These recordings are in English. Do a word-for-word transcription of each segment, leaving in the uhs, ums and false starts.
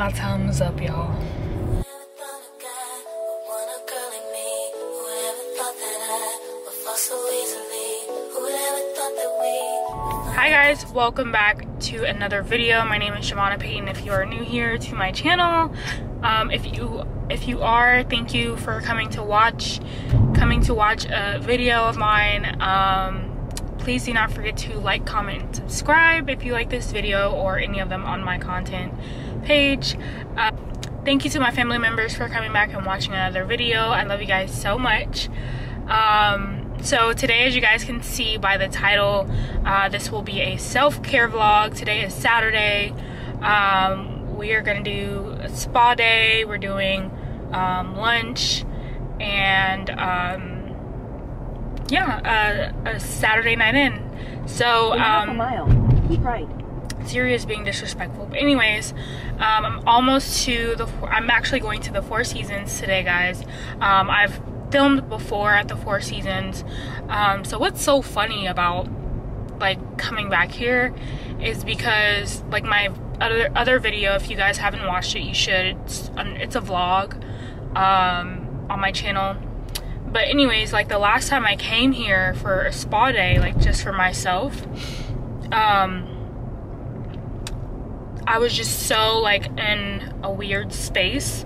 My time is up, y'all. Hi guys, welcome back to another video. My name is Javanna Paten. If you are new here to my channel, um, if you if you are, thank you for coming to watch coming to watch a video of mine. Um, please do not forget to like, comment, and subscribe if you like this video or any of them on my content page. Uh, thank you to my family members for coming back and watching another video. I love you guys so much. Um, So today, as you guys can see by the title, uh, this will be a self-care vlog. Today is Saturday. Um, we are gonna do a spa day. We're doing um, lunch and um, yeah, uh, a Saturday night in. So um, half a mile, keep right. Siri is being disrespectful. But anyways, um, I'm almost to the. I'm actually going to the Four Seasons today, guys. Um, I've filmed before at the Four Seasons, um, so what's so funny about like coming back here is because like my other other video, if you guys haven't watched it, you should. It's, it's a vlog um, on my channel. But anyways, like the last time I came here for a spa day, like just for myself, um, I was just so like in a weird space.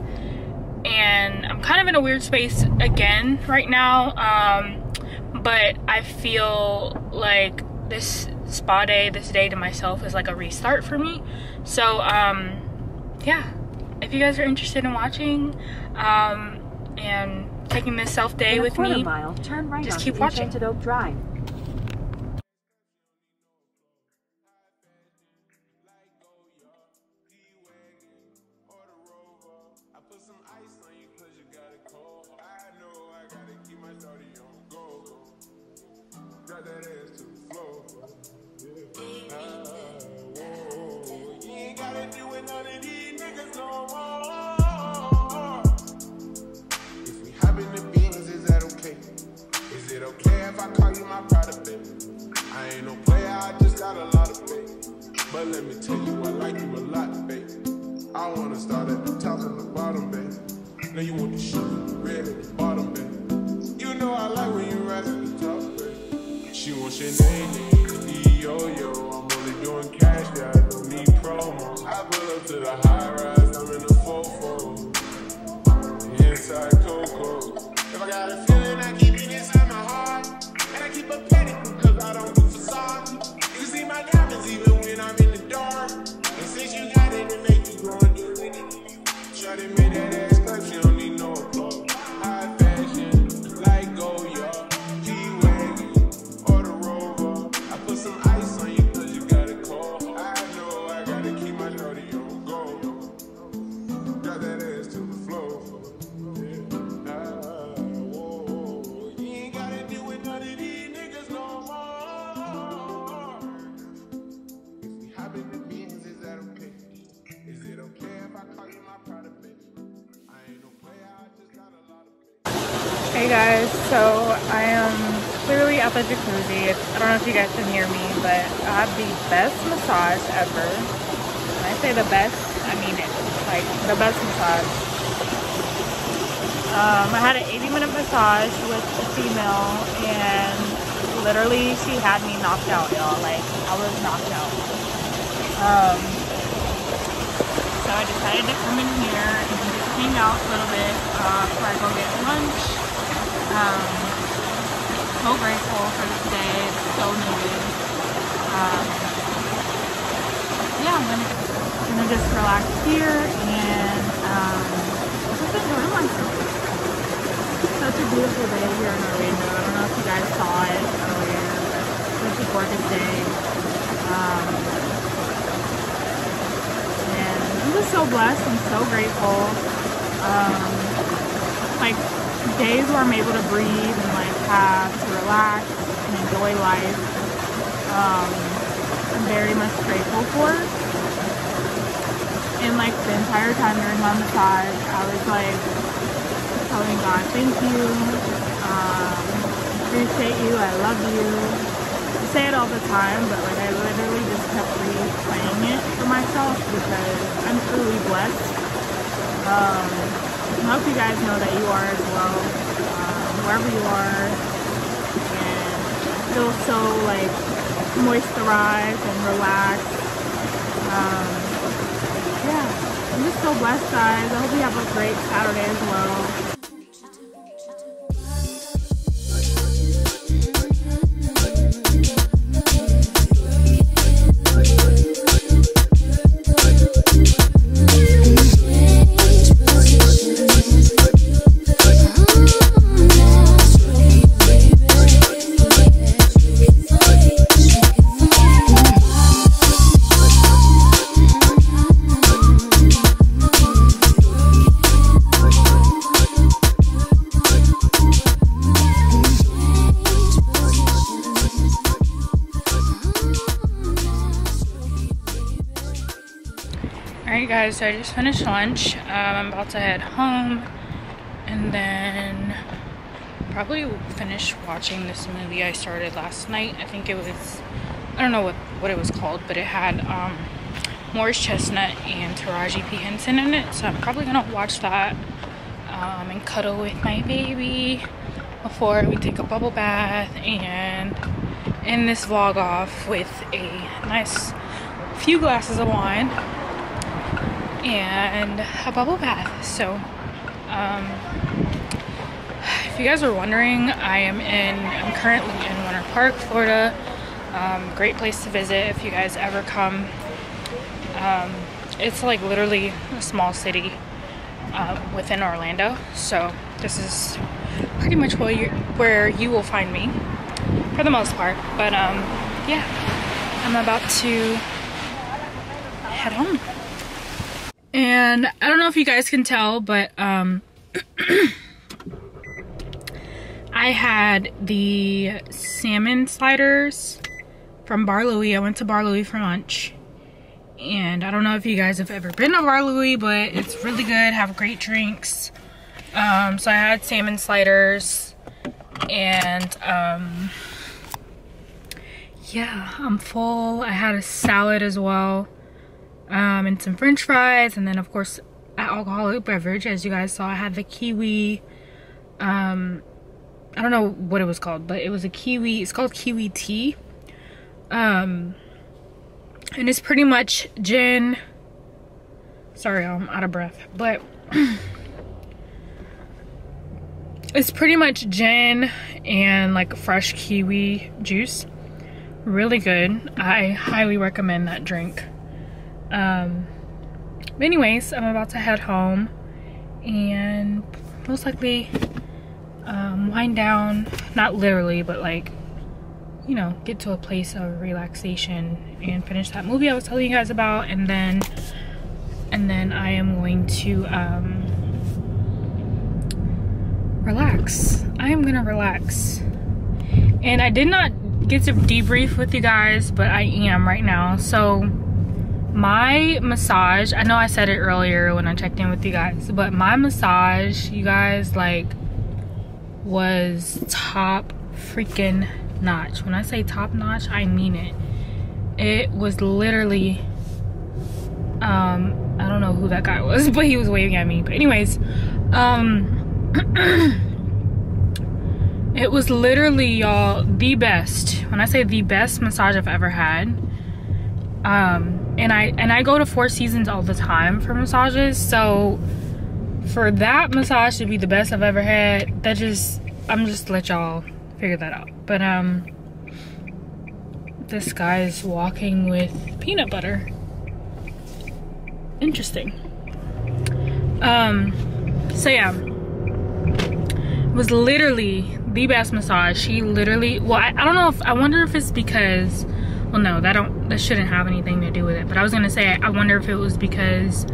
And I'm kind of in a weird space again right now, um, but I feel like this spa day, this day to myself, is like a restart for me. So um, yeah, if you guys are interested in watching um, and taking this self day with me, mile, turn right just keep watching. Oak Drive. Hey guys, so I am clearly at the jacuzzi. It's, I don't know if you guys can hear me, but I have the best massage ever. When I say the best, I mean it. Like, the best massage. Um, I had an eighty minute massage with a female, and literally she had me knocked out, y'all. Like, I was knocked out. Um, so I decided to come in here and just hang out a little bit uh, before I go get lunch. Um, so grateful for this day, it's so needed. Um, yeah, I'm gonna, gonna just relax here and um, just enjoy myself. It's such a beautiful day here in Orlando. I don't know if you guys saw it earlier, but such a gorgeous day. Um, and I'm just so blessed and so grateful. Um, like. Days where I'm able to breathe and like have to relax and enjoy life. Um, I'm very much grateful for it. And like the entire time during my massage, I was like telling God, thank you, um, appreciate you, I love you. I say it all the time, but like I literally just kept replaying it for myself. because I'm truly blessed. Um, I hope you guys know that you are as well, um, wherever you are, and feel so like moisturized and relaxed. Um, yeah, I'm just so blessed, guys. I hope you have a great Saturday as well. Alright guys, so I just finished lunch. Um, I'm about to head home and then probably finish watching this movie I started last night. I think it was, I don't know what, what it was called, but it had um, Morris Chestnut and Taraji P. Henson in it. So I'm probably going to watch that um, and cuddle with my baby before we take a bubble bath and end this vlog off with a nice few glasses of wine and a bubble bath. So um if you guys were wondering, I am in I'm currently in Winter Park, Florida. Um great place to visit if you guys ever come. Um it's like literally a small city uh, within Orlando, so this is pretty much where you where you will find me for the most part. But um yeah, I'm about to head home. And I don't know if you guys can tell, but um, I had the salmon sliders from Bar Louie. I went to Bar Louie for lunch. And I don't know if you guys have ever been to Bar Louie, but it's really good. Have great drinks. Um, so I had salmon sliders. And um, yeah, I'm full. I had a salad as well. Um, and some french fries, and then of course an alcoholic beverage. As you guys saw, I had the kiwi, um, I don't know what it was called, but it was a kiwi, it's called kiwi tea, um, and it's pretty much gin, sorry I'm out of breath, but it's pretty much gin and like fresh kiwi juice. Really good. I highly recommend that drink. Um, but anyways, I'm about to head home and most likely, um, wind down, not literally, but like, you know, get to a place of relaxation and finish that movie I was telling you guys about. And then, and then I am going to, um, relax. I am going to relax. And I did not get to debrief with you guys, but I am right now. So my massage, I know I said it earlier when I checked in with you guys, but my massage, you guys, like, was top freaking notch. When I say top notch, I mean it. It was literally, um, I don't know who that guy was, but he was waving at me. But anyways, um, it was literally, y'all, the best. When I say the best massage I've ever had. Um, and I and I go to Four Seasons all the time for massages, so for that massage to be the best I've ever had, that just, I'm just let y'all figure that out. But um this guy's walking with peanut butter. Interesting. Um so yeah, it was literally the best massage. She literally, well, I, I don't know if, I wonder if it's because, well, no, that don't, that shouldn't have anything to do with it. But I was gonna say, I wonder if it was because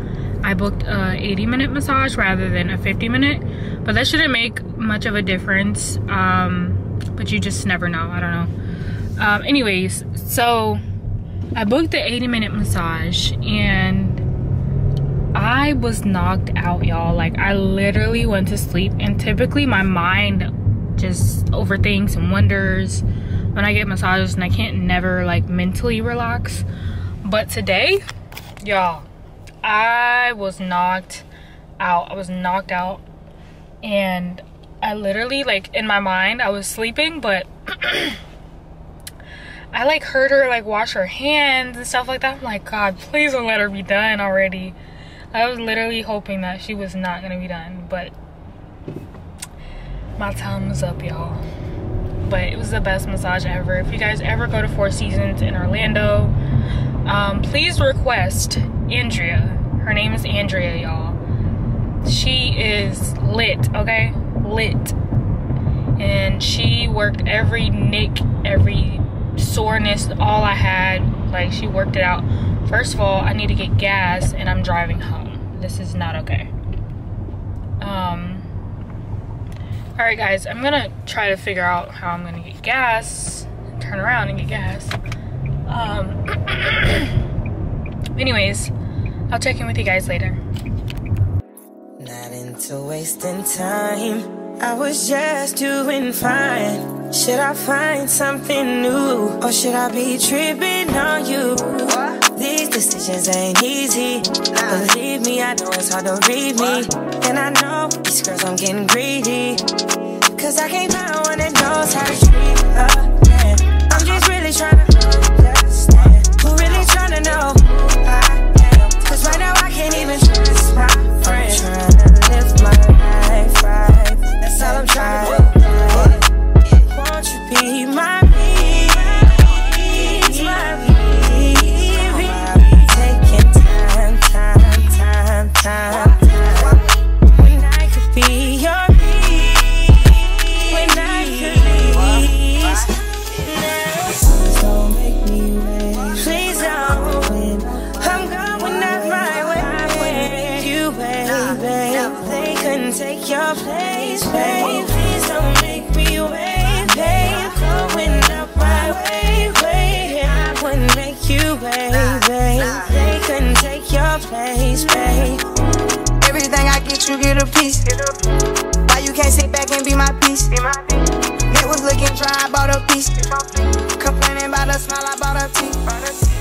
I booked a eighty minute massage rather than a fifty minute. But that shouldn't make much of a difference. Um, but you just never know. I don't know. Um, anyways, so I booked the eighty minute massage and I was knocked out, y'all. Like, I literally went to sleep. And typically my mind just overthinks and wonders when I get massages, and I can't never like mentally relax. But today, y'all, I was knocked out. I was knocked out and I literally, like, in my mind I was sleeping, but I like heard her like wash her hands and stuff like that. I'm like, God, please don't let her be done already. I was literally hoping that she was not gonna be done, but my time was up, y'all. But it was the best massage ever. If you guys ever go to Four Seasons in Orlando, um, please request Andrea. Her name is Andrea, y'all. She is lit, okay? Lit. And she worked every nick, every soreness, all I had. Like, she worked it out. First of all, I need to get gas and I'm driving home. This is not okay. Um... Alright guys, I'm gonna try to figure out how I'm gonna get gas, turn around and get gas. Um, anyways, I'll check in with you guys later. Not into wasting time, I was just doing fine. Should I find something new, or should I be tripping on you? These decisions ain't easy, believe me, I know it's hard to read me. And I know with these girls I'm getting greedy, cause I can't find one that knows how to treat a man. I'm just really trying to understand, who really trying to know who I am. Cause right now I can't even trust my friends. I'm trying to live my life right, that's all I'm trying to do. Won't you be my peace, my peace? I've been taking time, time, time, time. Everything I get, you get a piece. Why you can't sit back and be my piece? That was looking dry, I bought a piece. Complaining about a smile, I bought a teeth.